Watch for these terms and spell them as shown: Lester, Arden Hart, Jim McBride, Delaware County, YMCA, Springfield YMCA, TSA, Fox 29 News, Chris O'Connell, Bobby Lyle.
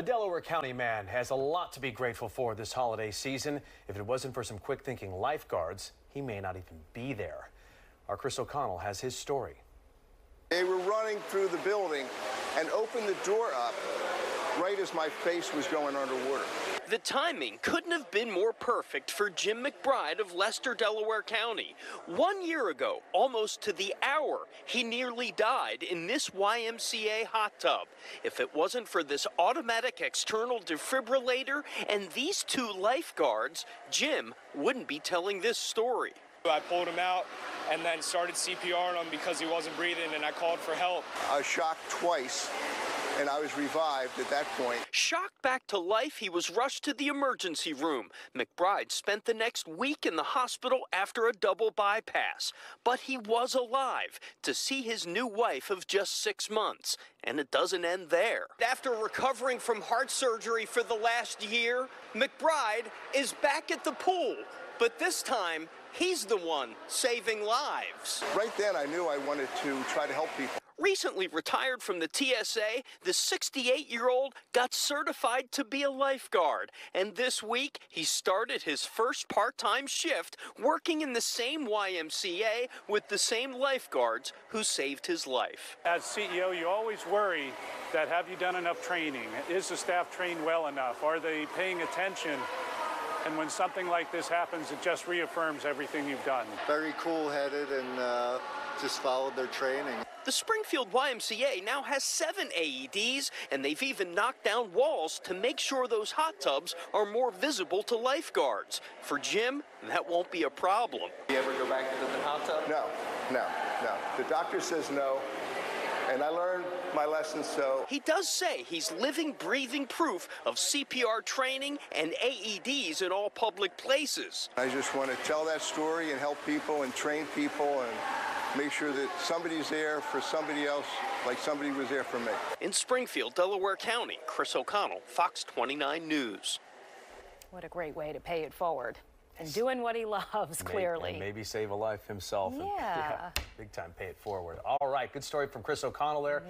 A Delaware County man has a lot to be grateful for this holiday season. If it wasn't for some quick-thinking lifeguards, he may not even be there. Our Chris O'Connell has his story. They were running through the building and opened the door up right as my face was going underwater. The timing couldn't have been more perfect for Jim McBride of Lester, Delaware County. 1 year ago, almost to the hour, he nearly died in this YMCA hot tub. If it wasn't for this automatic external defibrillator and these two lifeguards, Jim wouldn't be telling this story. I pulled him out and then started CPR on him because he wasn't breathing, and I called for help. I was shocked twice, and I was revived at that point. Shocked back to life, he was rushed to the emergency room. McBride spent the next week in the hospital after a double bypass. But he was alive to see his new wife of just 6 months. And it doesn't end there. After recovering from heart surgery for the last year, McBride is back at the pool. But this time, he's the one saving lives. Right then, I knew I wanted to try to help people. Recently retired from the TSA, the 68-year-old got certified to be a lifeguard. And this week, he started his first part-time shift working in the same YMCA with the same lifeguards who saved his life. As CEO, you always worry that, have you done enough training? Is the staff trained well enough? Are they paying attention? And when something like this happens, it just reaffirms everything you've done. Very cool-headed and just followed their training. The Springfield YMCA now has 7 AEDs, and they've even knocked down walls to make sure those hot tubs are more visible to lifeguards. For Jim, that won't be a problem. Do you ever go back into the hot tub? No. The doctor says no. And I learned my lesson, so... He does say he's living, breathing proof of CPR training and AEDs in all public places. I just want to tell that story and help people and train people and make sure that somebody's there for somebody else like somebody was there for me. In Springfield, Delaware County, Chris O'Connell, Fox 29 News. What a great way to pay it forward. And doing what he loves, clearly. And maybe save a life himself. Yeah. Big time pay it forward. All right, good story from Chris O'Connell there.